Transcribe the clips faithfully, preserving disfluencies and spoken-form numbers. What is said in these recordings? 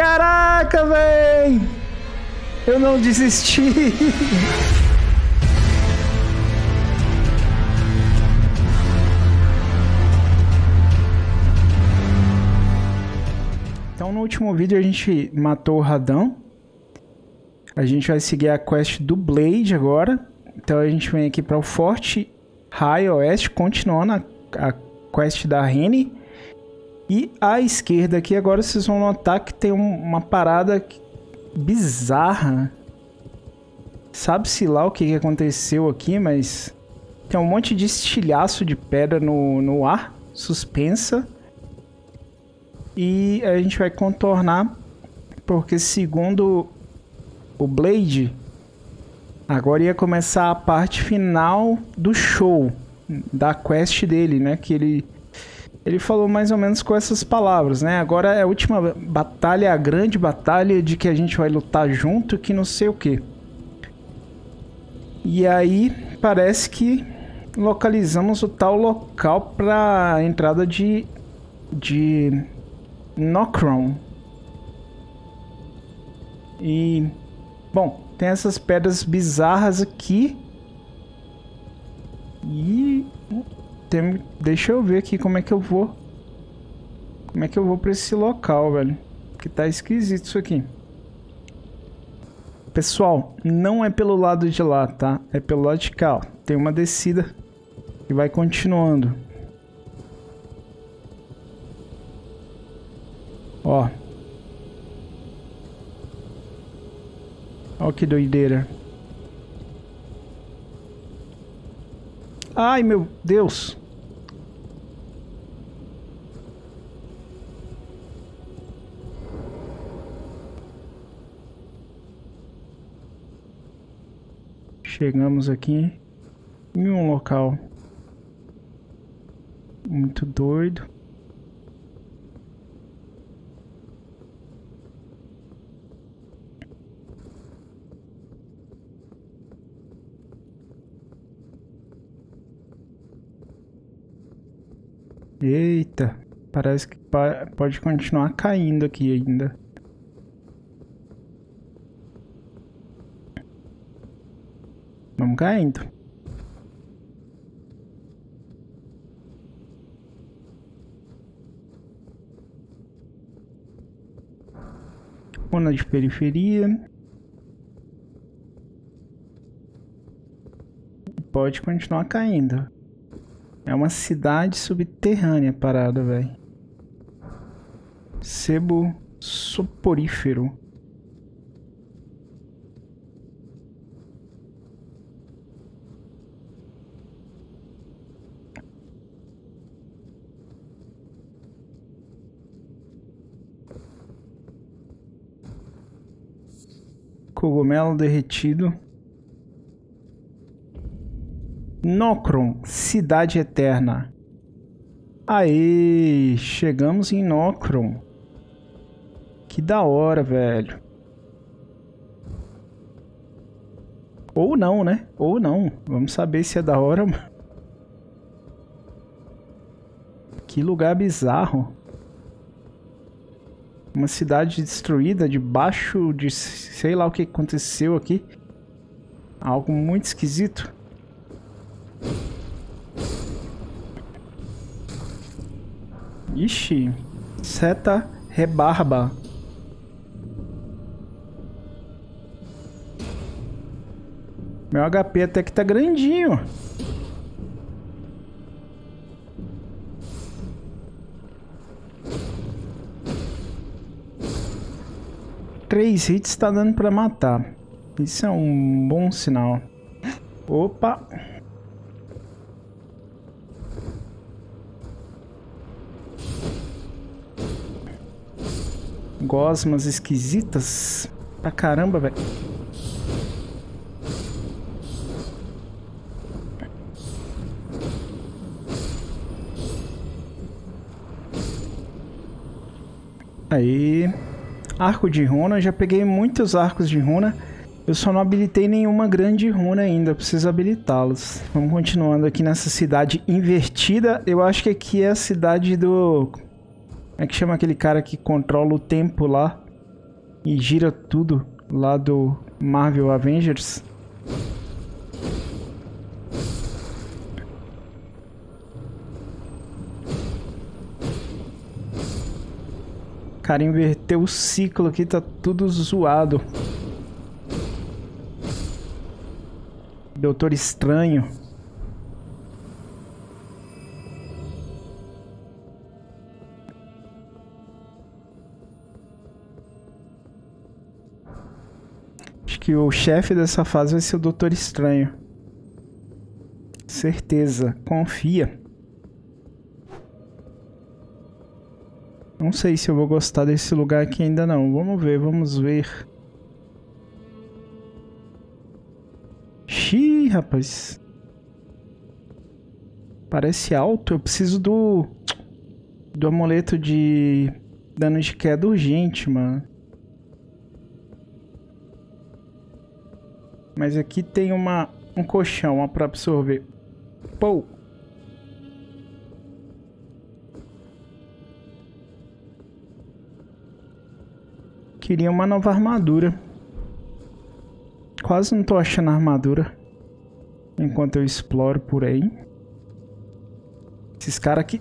Caraca, véi! Eu não desisti! Então, no último vídeo a gente matou o Radão. A gente vai seguir a quest do Blade agora. Então a gente vem aqui para o Forte High Oeste, continuando a, a quest da Reni. E à esquerda aqui agora vocês vão notar que tem um, uma parada bizarra. Sabe-se lá o que, que aconteceu aqui, mas tem um monte de estilhaço de pedra no, no ar, suspensa. E a gente vai contornar, porque segundo o Blaidd, agora ia começar a parte final do show, da quest dele, né? Que ele, ele falou mais ou menos com essas palavras, né? Agora é a última batalha, a grande batalha de que a gente vai lutar junto, que não sei o quê. E aí parece que localizamos o tal local para a entrada de, de Nokron. E... bom, tem essas pedras bizarras aqui. E tem, deixa eu ver aqui como é que eu vou. Como é que eu vou pra esse local, velho? Porque tá esquisito isso aqui. Pessoal, não é pelo lado de lá, tá? É pelo lado de cá, ó. Tem uma descida e vai continuando. Ó. Olha que doideira. Ai, meu Deus. Chegamos aqui em um local muito doido. Eita, parece que pode continuar caindo aqui ainda. Vamos caindo. Zona de periferia. Pode continuar caindo. É uma cidade subterrânea parada, velho. Sebo soporífero. Cogumelo derretido. Nokron, Cidade Eterna. Aê, chegamos em Nokron. Que da hora, velho. Ou não, né? Ou não. Vamos saber se é da hora. Que lugar bizarro. Uma cidade destruída debaixo de sei lá o que aconteceu aqui. Algo muito esquisito. Ixi, seta rebarba. Meu H P até que tá grandinho. Três hits tá dando pra matar. Isso é um bom sinal. Opa. Gosmas esquisitas pra caramba, velho. Aí, arco de runa. Eu já peguei muitos arcos de runa. Eu só não habilitei nenhuma grande runa ainda. Eu preciso habilitá-los. Vamos continuando aqui nessa cidade invertida. Eu acho que aqui é a cidade do... é que chama aquele cara que controla o tempo lá. e gira tudo lá do Marvel Avengers. Cara, inverteu o ciclo aqui, tá tudo zoado. Doutor Estranho. Acho que o chefe dessa fase vai ser o Doutor Estranho. Certeza, confia. Não sei se eu vou gostar desse lugar aqui ainda não. Vamos ver, vamos ver. Xiii, rapaz. Parece alto. Eu preciso do... do amuleto de... dano de queda urgente, mano. Mas aqui tem uma... um colchão, ó, pra absorver. Pou! Queria uma nova armadura. Quase não tô achando armadura enquanto eu exploro por aí. Esses caras aqui.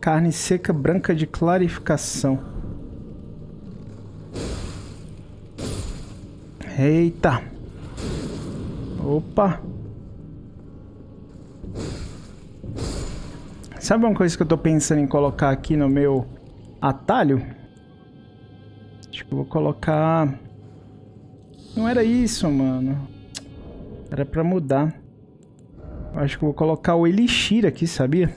Carne seca branca de clarificação. Eita. Opa. Sabe uma coisa que eu tô pensando em colocar aqui no meu atalho? Acho que eu vou colocar... Não era isso, mano. Era pra mudar. Eu acho que eu vou colocar o Elixir aqui, sabia?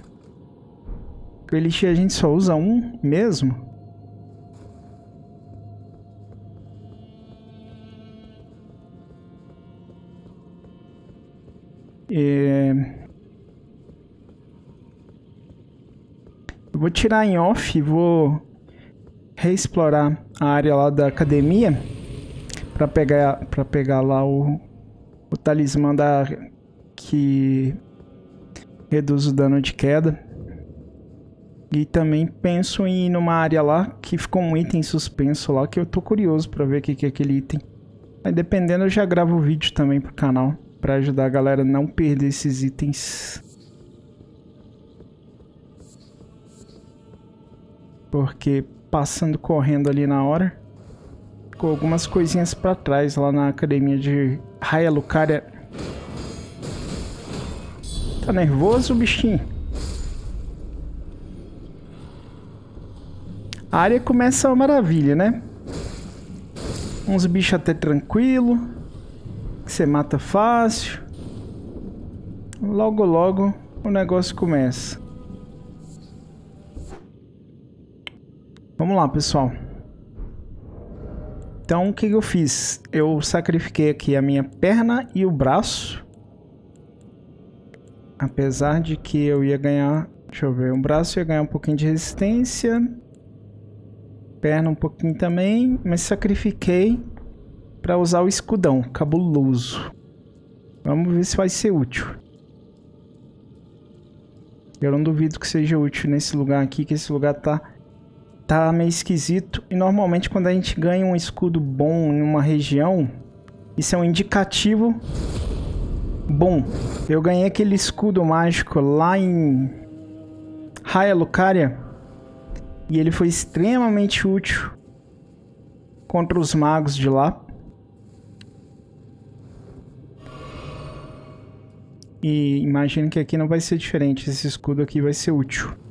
O Elixir a gente só usa um mesmo. É... Vou tirar em off, vou reexplorar a área lá da academia para pegar para pegar lá o, o talismã da que reduz o dano de queda. E também penso em ir numa área lá que ficou um item suspenso lá que eu tô curioso para ver o que que é aquele item. Aí dependendo eu já gravo o vídeo também pro canal para ajudar a galera a não perder esses itens. Porque passando correndo ali na hora, ficou algumas coisinhas pra trás lá na academia de Raya Lucária. Tá nervoso, bichinho? A área começa uma maravilha, né? Uns bichos até tranquilo, que você mata fácil. Logo logo o negócio começa. Vamos lá, pessoal. Então, o que eu fiz? Eu sacrifiquei aqui a minha perna e o braço. Apesar de que eu ia ganhar... Deixa eu ver. O braço ia ganhar um pouquinho de resistência. Perna um pouquinho também. Mas sacrifiquei para usar o escudão. Cabuloso. Vamos ver se vai ser útil. Eu não duvido que seja útil nesse lugar aqui, que esse lugar tá... Tá meio esquisito. E normalmente quando a gente ganha um escudo bom em uma região, isso é um indicativo bom. Eu ganhei aquele escudo mágico lá em Raya Lucária e ele foi extremamente útil contra os magos de lá. E imagino que aqui não vai ser diferente. Esse escudo aqui vai ser útil.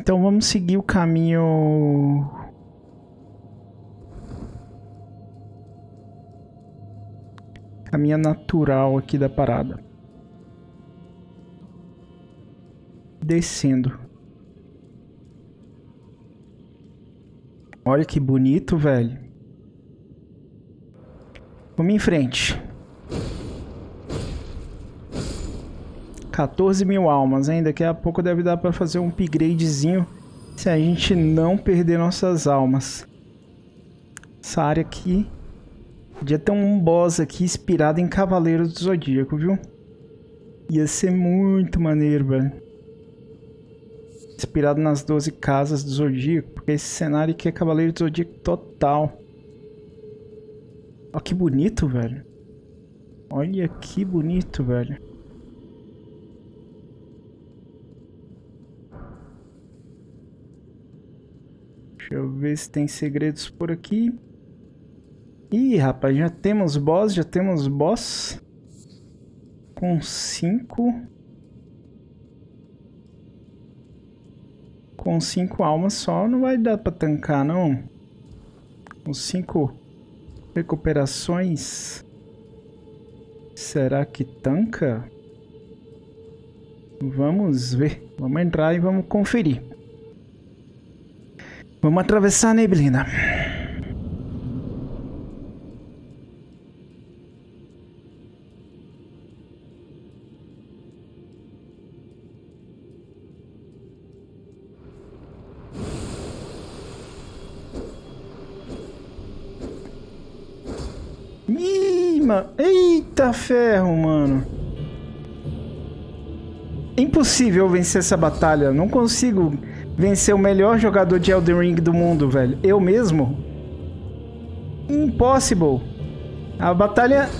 Então vamos seguir o caminho... Caminho natural aqui da parada. Descendo. Olha que bonito, velho. Vamos em frente. quatorze mil almas, hein? Daqui a pouco deve dar para fazer um upgradezinho se a gente não perder nossas almas. Essa área aqui... Podia ter um boss aqui inspirado em Cavaleiros do Zodíaco, viu? Ia ser muito maneiro, velho. Inspirado nas doze casas do Zodíaco. Porque esse cenário aqui é Cavaleiro do Zodíaco total. Olha que bonito, velho. Olha que bonito, velho. Deixa eu ver se tem segredos por aqui. Ih, rapaz, já temos boss, já temos boss. Com cinco. Com cinco almas só não vai dar pra tancar, não. Com cinco recuperações. Será que tanca? Vamos ver. Vamos entrar e vamos conferir. Vamos atravessar a neblina. Eita ferro, mano. Impossível vencer essa batalha. Não consigo vencer o melhor jogador de Elden Ring do mundo, velho. Eu mesmo? Impossible. A batalha...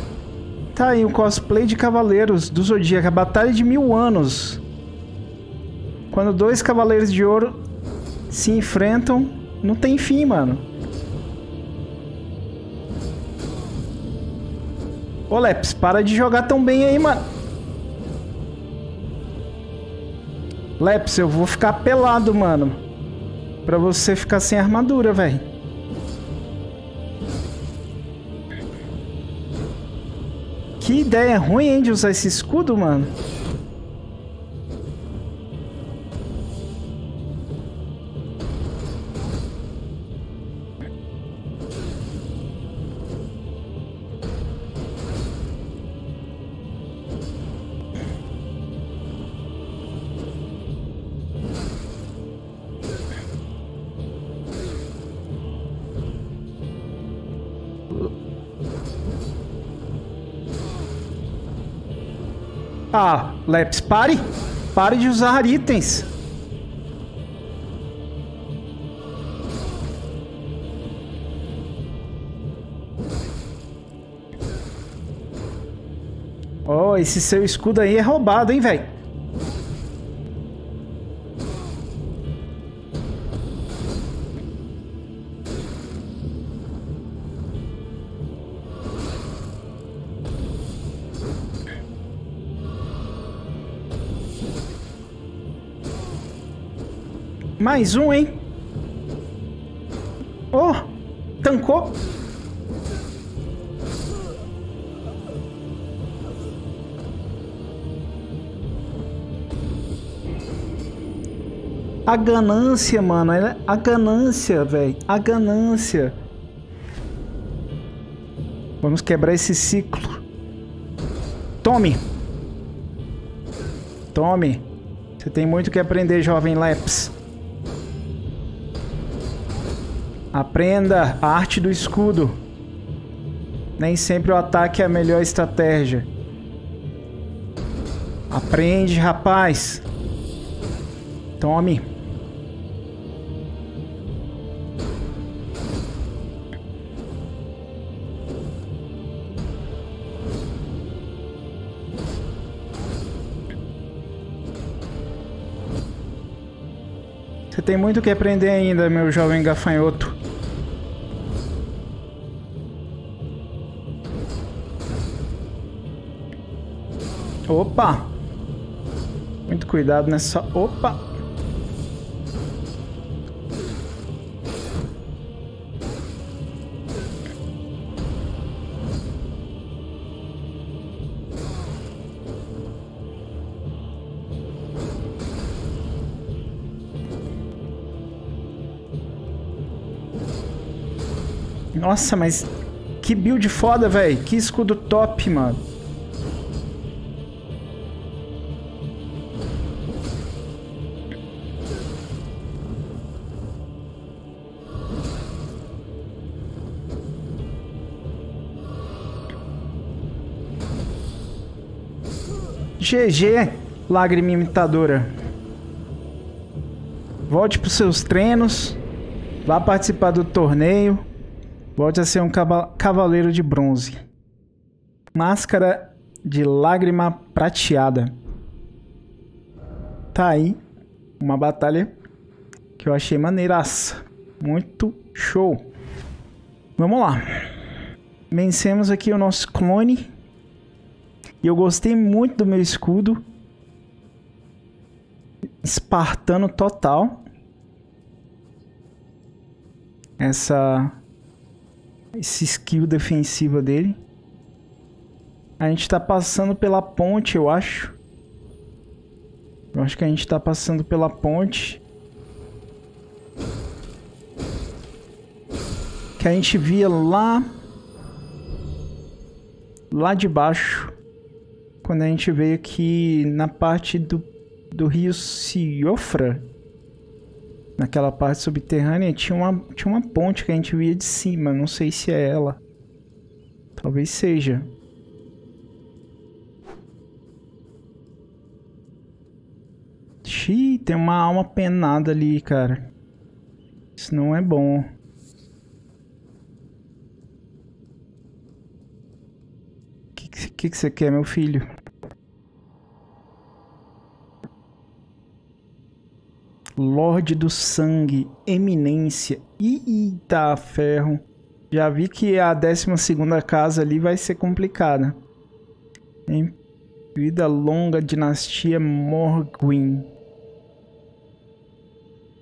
Tá aí, o cosplay de Cavaleiros do Zodíaco. A batalha de mil anos. Quando dois Cavaleiros de Ouro se enfrentam, não tem fim, mano. Ô, Leps, para de jogar tão bem aí, mano. Leps, eu vou ficar pelado, mano. Pra você ficar sem armadura, velho. Que ideia ruim, hein, de usar esse escudo, mano. Ah, Leps, pare! Pare de usar itens! Oh, esse seu escudo aí é roubado, hein, velho? Mais um, hein? Oh! Tancou! A ganância, mano. A ganância, velho. A ganância. Vamos quebrar esse ciclo. Tome! Tome! Você tem muito que aprender, jovem Leps. Aprenda a arte do escudo. Nem sempre o ataque é a melhor estratégia. Aprende, rapaz. Tome. Você tem muito o que aprender ainda, meu jovem gafanhoto. Opa! Muito cuidado nessa... Opa! Nossa, mas... Que build foda, velho! Que escudo top, mano! G G, lágrima imitadora. Volte para os seus treinos. Vá participar do torneio. Volte a ser um cavaleiro de bronze. Máscara de lágrima prateada. Tá aí uma batalha que eu achei maneiraça. Muito show. Vamos lá. Vencemos aqui o nosso clone. E eu gostei muito do meu escudo. Espartano total. Essa... Esse skill defensiva dele. A gente tá passando pela ponte, eu acho. Eu acho que a gente tá passando pela ponte. Que a gente via lá... Lá de baixo. Quando a gente veio aqui na parte do, do rio Siofra, naquela parte subterrânea, tinha uma, tinha uma ponte que a gente via de cima. Não sei se é ela. Talvez seja. Xiii, tem uma alma penada ali, cara. Isso não é bom. O que, que, que você quer, meu filho? Lorde do Sangue, Eminência. Eita, ferro. Já vi que a décima segunda casa ali vai ser complicada. Hein? Vida longa, dinastia Morgwin.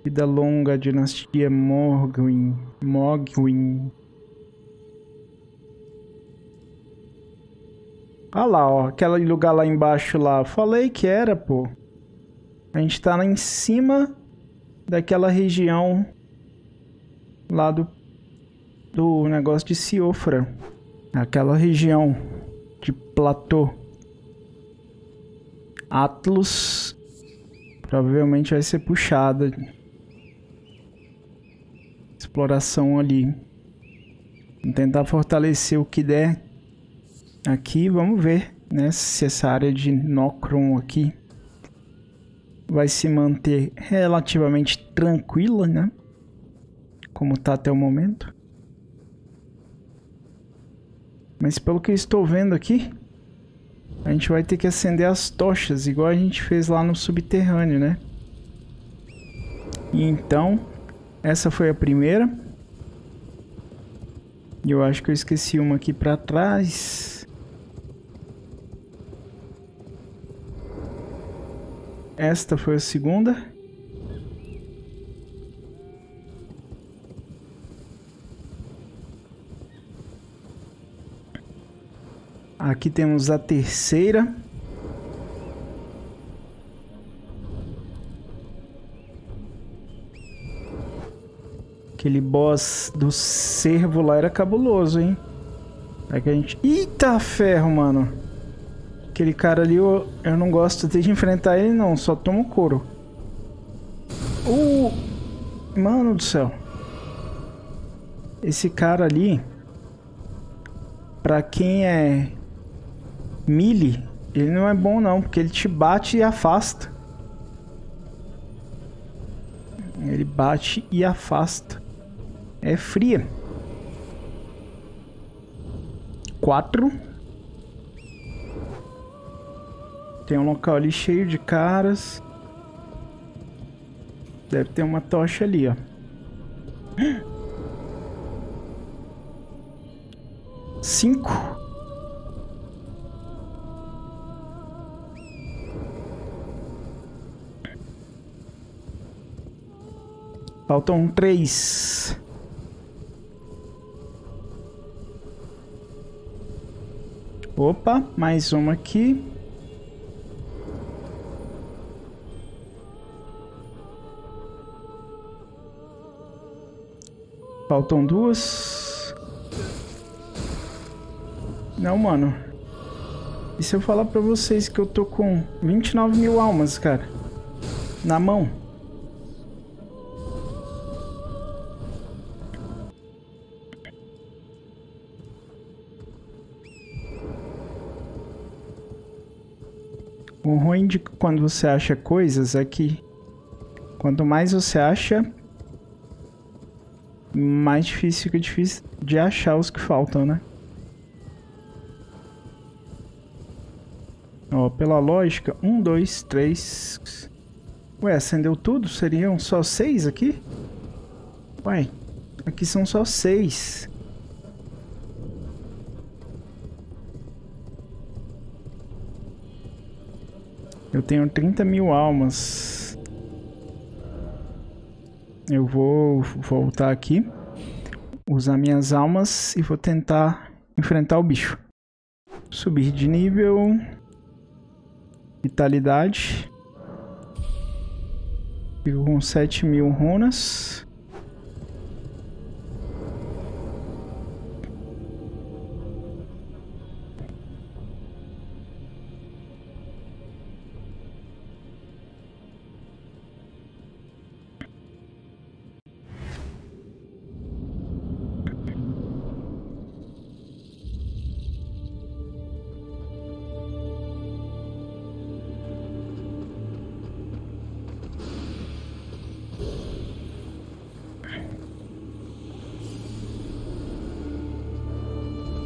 Vida longa, dinastia Morgwin. Morgwin. Olha lá, ó. Aquele lugar lá embaixo lá. Falei que era, pô. A gente tá lá em cima... Daquela região lá do, do negócio de Siofra. Aquela região de Platô. Atlas provavelmente vai ser puxada. Exploração ali. Vamos tentar fortalecer o que der aqui. Vamos ver, né, se essa área de Nokron aqui vai se manter relativamente tranquila, né? Como tá até o momento. Mas pelo que eu estou vendo aqui, a gente vai ter que acender as tochas, igual a gente fez lá no subterrâneo, né? E então, essa foi a primeira. E eu acho que eu esqueci uma aqui pra trás. Esta foi a segunda. Aqui temos a terceira. Aquele boss do cervo lá era cabuloso, hein? É que a gente... Eita ferro, mano! Aquele cara ali, eu, eu não gosto de enfrentar ele não, só tomo couro. Uh, mano do céu. Esse cara ali, pra quem é melee, ele não é bom não, porque ele te bate e afasta. Ele bate e afasta. É fria. Quatro. Tem um local ali cheio de caras. Deve ter uma tocha ali, ó. Cinco. Faltam três. Opa, mais uma aqui. Faltam duas. Não, mano. E se eu falar pra vocês que eu tô com vinte e nove mil almas, cara? Na mão. O ruim de quando você acha coisas é que quanto mais você acha, mais difícil fica difícil de achar os que faltam, né? Ó, pela lógica, um, dois, três... Ué, acendeu tudo? Seriam só seis aqui? Ué, aqui são só seis. Eu tenho trinta mil almas. Eu vou voltar aqui, usar minhas almas e vou tentar enfrentar o bicho. Subir de nível... Vitalidade. Fico com sete mil runas.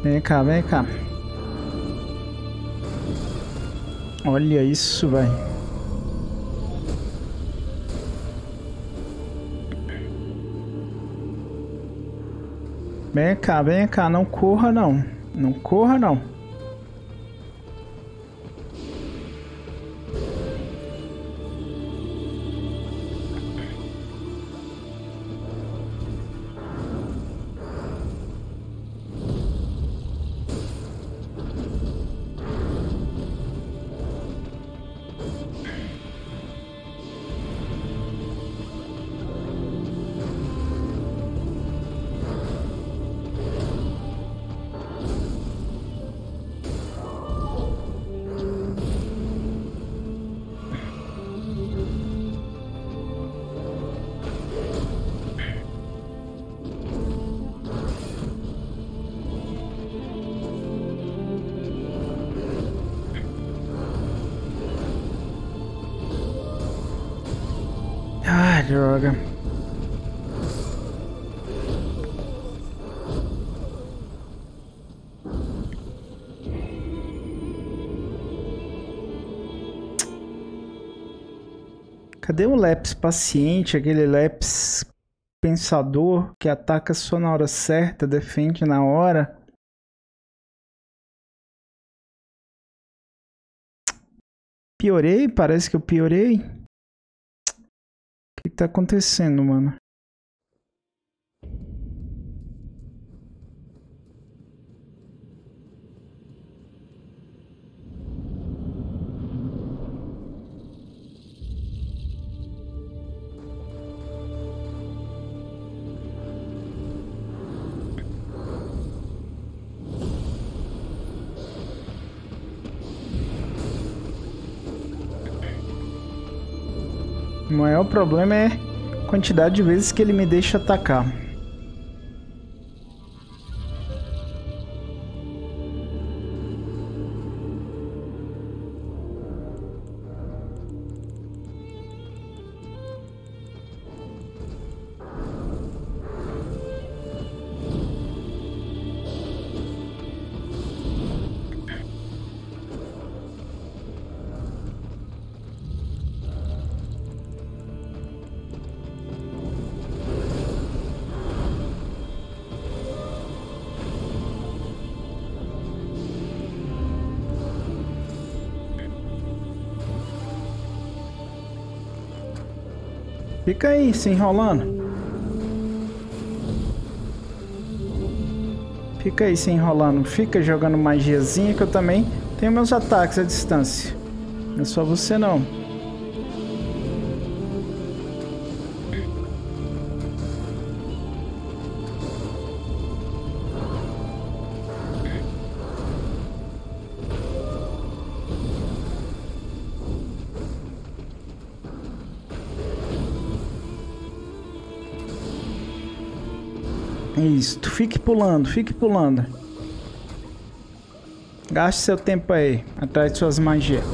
Vem cá, vem cá. Olha isso, velho. Vem cá, vem cá. Não corra, não. Não corra, não. Droga. Cadê o Leps paciente, aquele Leps pensador que ataca só na hora certa, defende na hora? Piorei? Parece que eu piorei. O que tá acontecendo, mano? O maior problema é a quantidade de vezes que ele me deixa atacar. Fica aí, se enrolando. Fica aí, se enrolando. Fica jogando magiazinha que eu também tenho meus ataques à distância. Não é só você, não. Isso, fique pulando, fique pulando. Gaste seu tempo aí, atrás de suas magias.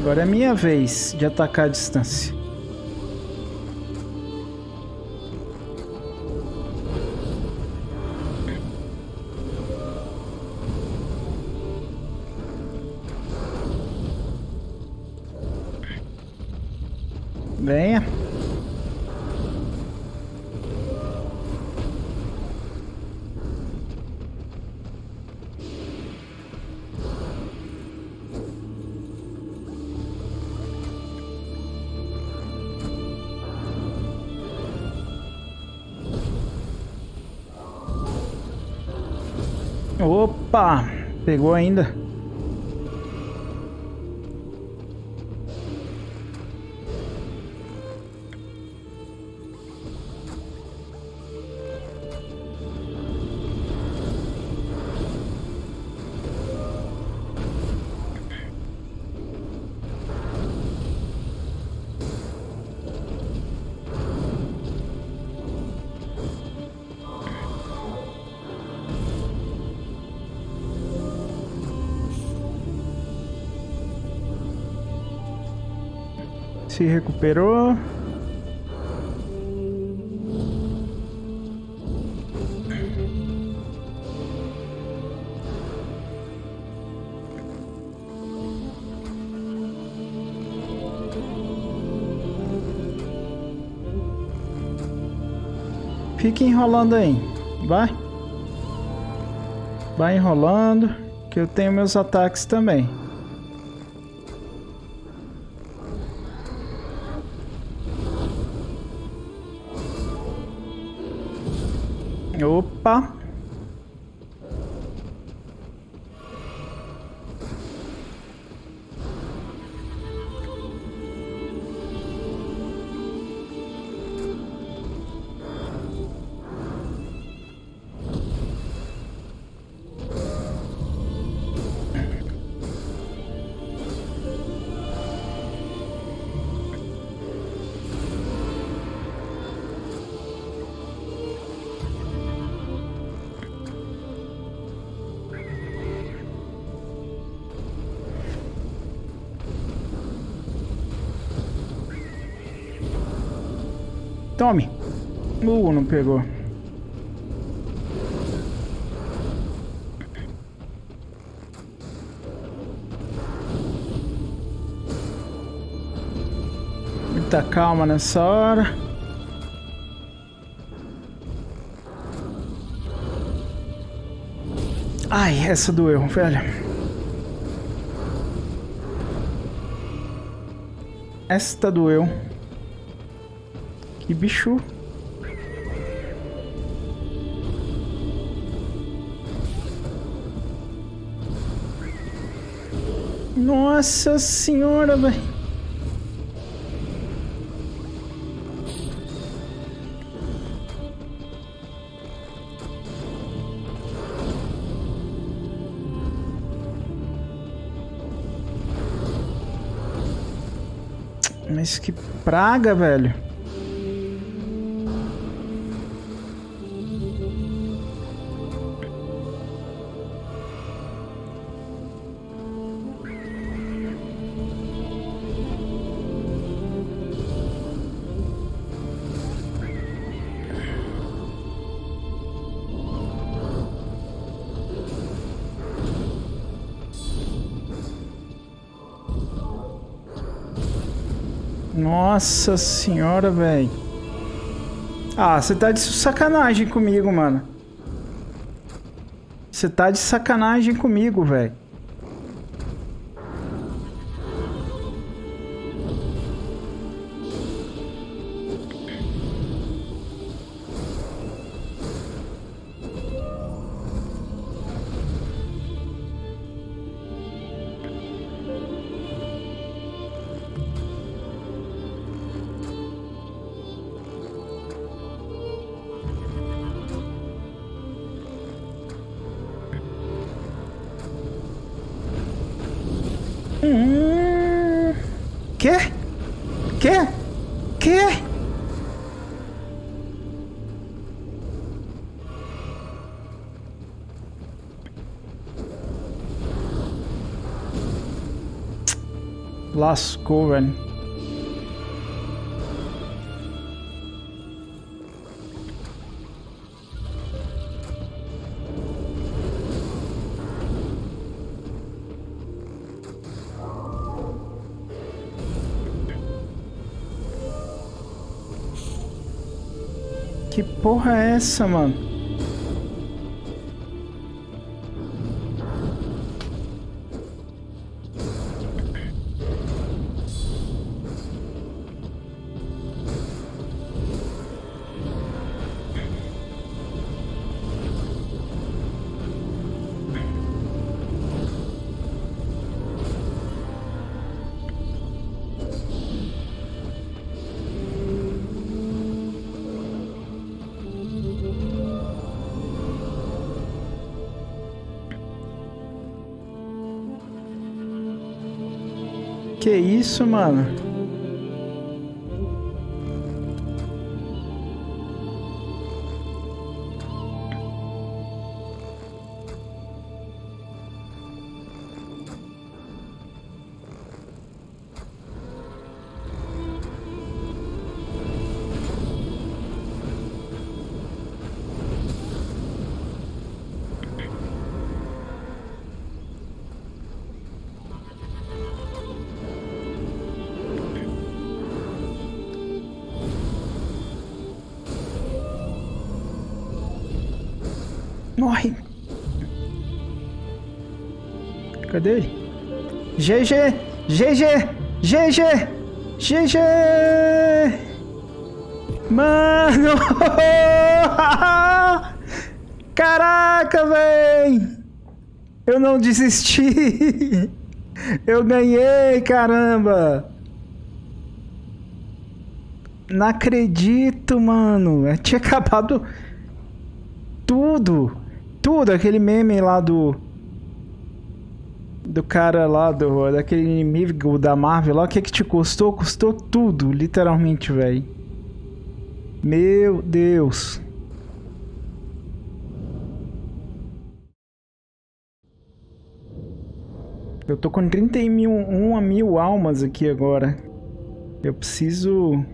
Agora é minha vez de atacar a distância. Venha. Opa, pegou ainda. Se recuperou. Fica enrolando aí. Vai. Vai enrolando, que eu tenho meus ataques também. Opa! Tome! Uh, não pegou. Muita calma nessa hora. Ai, essa doeu, velho. Esta doeu. Que bicho. Nossa senhora, velho. Mas que praga, velho. Nossa senhora, velho. Ah, você tá de sacanagem comigo, mano. Você tá de sacanagem comigo, velho. Quê? Quê? Quê? Lascou, velho. Que porra é essa, mano? Que isso, mano? Morre. Cadê ele? G G! G G! G G! G G! Mano! Caraca, véi! Eu não desisti! Eu ganhei, caramba! Não acredito, mano! Eu tinha acabado tudo! Tudo, aquele meme lá do do cara lá, do, daquele inimigo da Marvel lá, o que que te custou? Custou tudo, literalmente, velho. Meu Deus. Eu tô com trinta e um mil almas aqui agora. Eu preciso...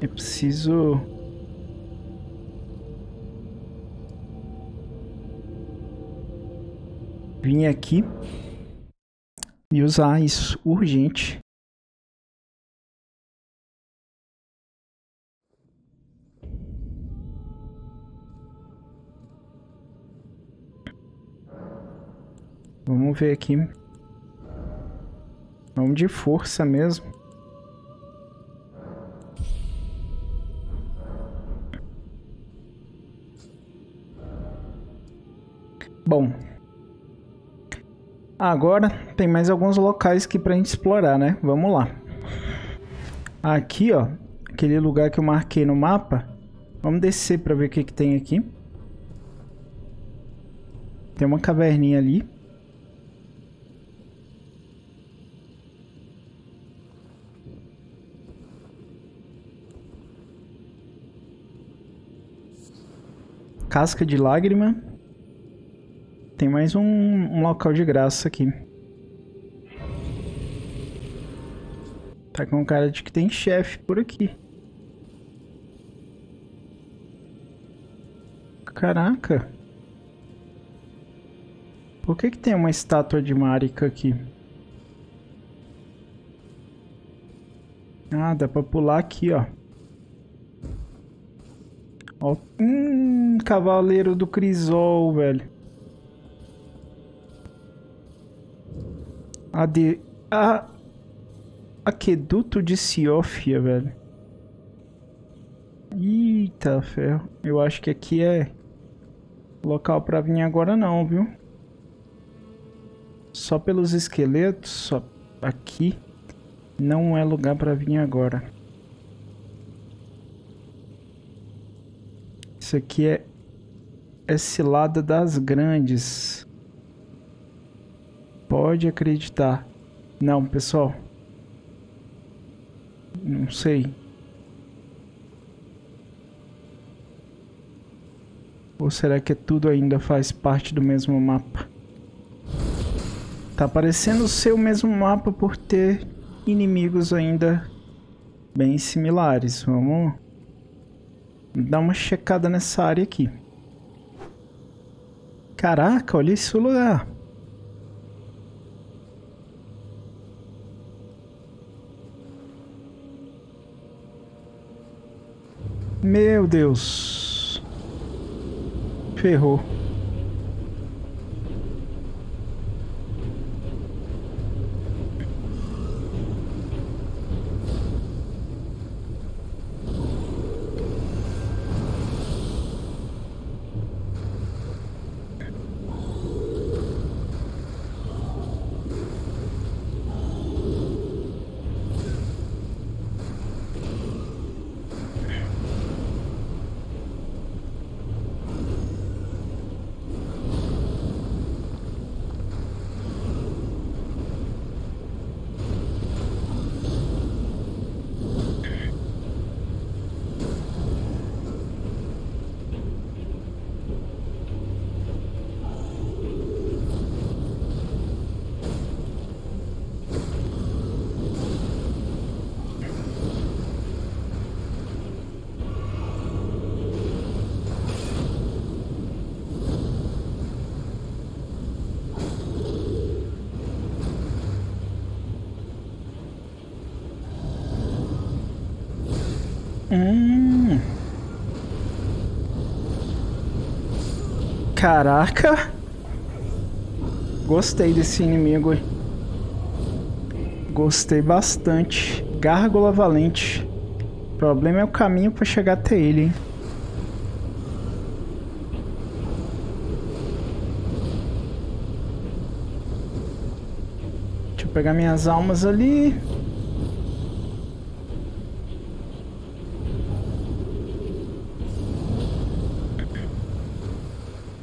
Eu preciso... vim aqui e usar isso urgente. Vamos ver aqui. Vamos de força mesmo. Bom. Agora tem mais alguns locais aqui pra gente explorar, né? Vamos lá. Aqui, ó. Aquele lugar que eu marquei no mapa. Vamos descer pra ver o que que tem aqui. Tem uma caverninha ali. Casca de lágrima. Tem mais um, um local de graça aqui. Tá com cara de que tem chefe por aqui. Caraca. Por que que tem uma estátua de Marika aqui? Ah, dá pra pular aqui, ó. Ó, hum, Cavaleiro do Crisol, velho. A de... A... Aqueduto de Siófia, velho. Eita, ferro. Eu acho que aqui é local pra vir agora não, viu? Só pelos esqueletos, só aqui. Não é lugar pra vir agora. Isso aqui é... é cilada das grandes. Pode acreditar. Não, pessoal. Não sei. Ou será que tudo ainda faz parte do mesmo mapa? Tá parecendo ser o mesmo mapa por ter inimigos ainda bem similares. Vamos dar uma checada nessa área aqui. Caraca, olha esse lugar. Meu Deus. Ferrou. Hum. Caraca, gostei desse inimigo, gostei bastante. Gárgula valente. O problema é o caminho para chegar até ele, hein? Deixa eu pegar minhas almas ali.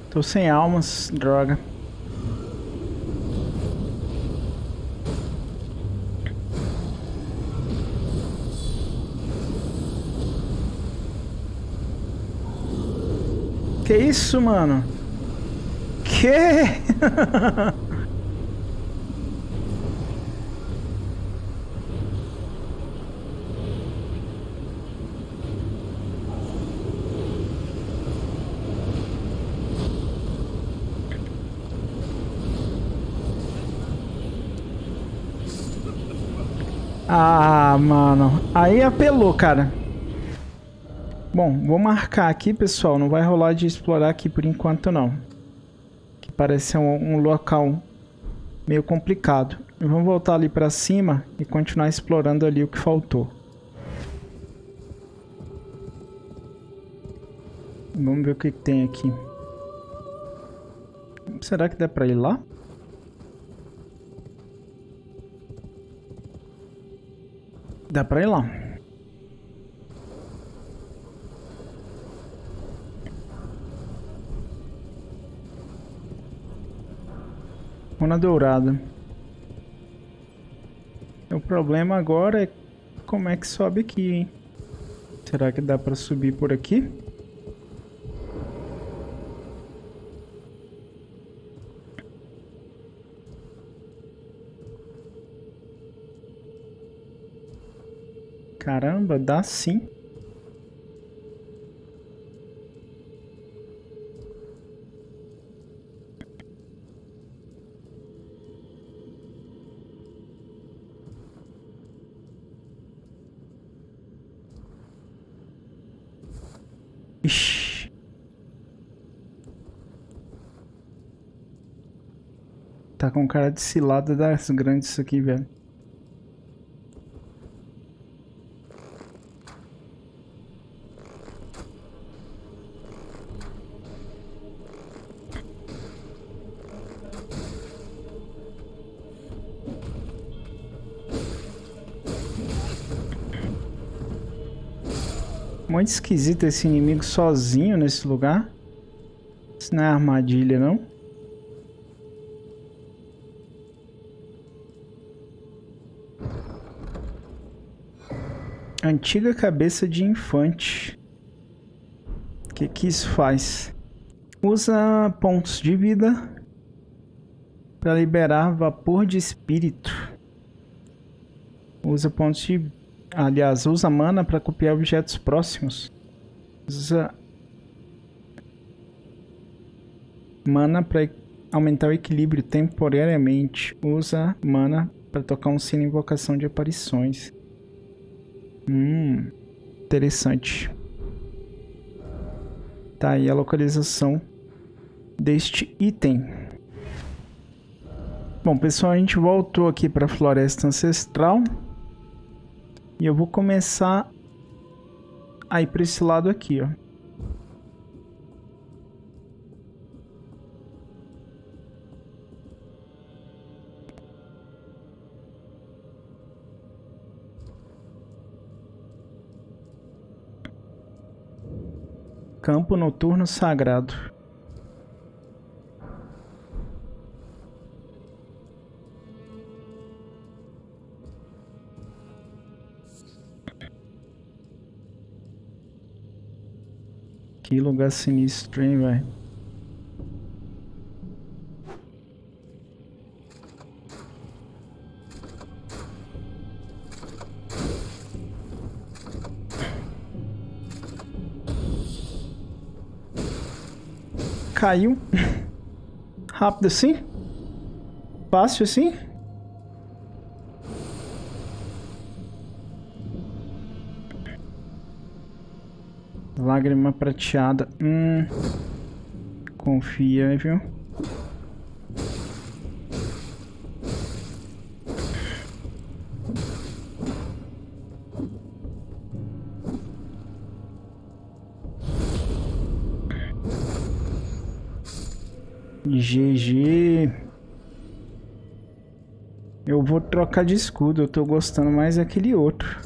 Tô sem almas, droga. Que isso, mano? Que? Ah, mano. Aí apelou, cara. Bom, vou marcar aqui, pessoal. Não vai rolar de explorar aqui por enquanto, não. Que parece um, um local meio complicado. Vamos voltar ali pra cima e continuar explorando ali o que faltou. Vamos ver o que tem aqui. Será que dá pra ir lá? Dá pra ir lá. Runa dourada. O problema agora é como é que sobe aqui, hein? Será que dá pra subir por aqui? Caramba, dá sim. Ixi. Tá com cara de cilada das grandes isso aqui, velho. Muito esquisito esse inimigo sozinho nesse lugar. Isso não é armadilha, não? Antiga cabeça de infante. O que que isso faz? Usa pontos de vida para liberar vapor de espírito. Usa pontos de... Aliás, usa mana para copiar objetos próximos. Usa mana para aumentar o equilíbrio temporariamente. Usa mana para tocar um sino invocação de aparições. Hum, interessante. Tá aí a localização deste item. Bom, pessoal, a gente voltou aqui para a Floresta Ancestral. E eu vou começar a ir para esse lado aqui, ó. Campo Noturno Sagrado. Que lugar sinistro, hein, velho? Caiu. Rápido assim? Fácil assim? Lágrima prateada. Hum. Confiável. G G. Eu vou trocar de escudo. Eu tô gostando mais daquele outro.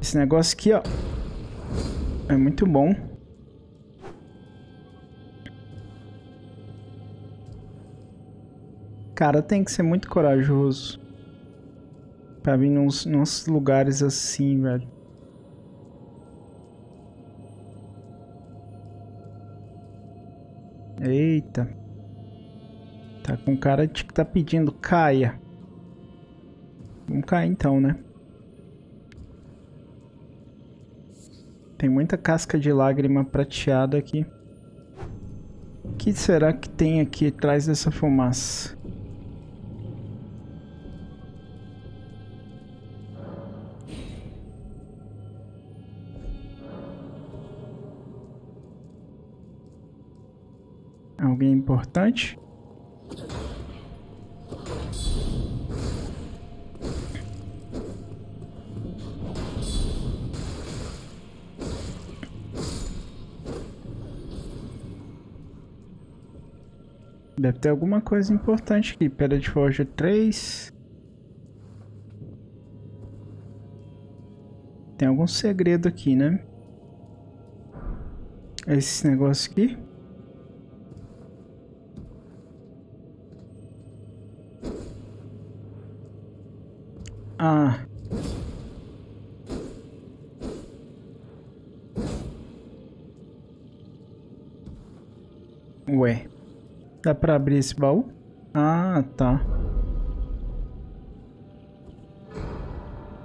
Esse negócio aqui, ó, é muito bom. Cara, tem que ser muito corajoso pra vir nos, nos lugares assim, velho. Eita. Tá com cara de que tá pedindo caia. Vamos cair então, né? Tem muita casca de lágrima prateada aqui. O que será que tem aqui atrás dessa fumaça? Alguém importante? Deve ter alguma coisa importante aqui. Pedra de Forja três. Tem algum segredo aqui, né? Esse negócio aqui. Ah. Ué. Dá pra abrir esse baú? Ah, tá.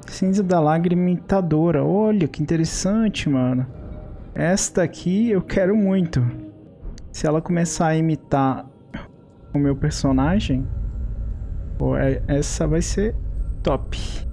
Cinza da Lágrima Imitadora. Olha, que interessante, mano. Esta aqui eu quero muito. Se ela começar a imitar o meu personagem, essa vai ser top.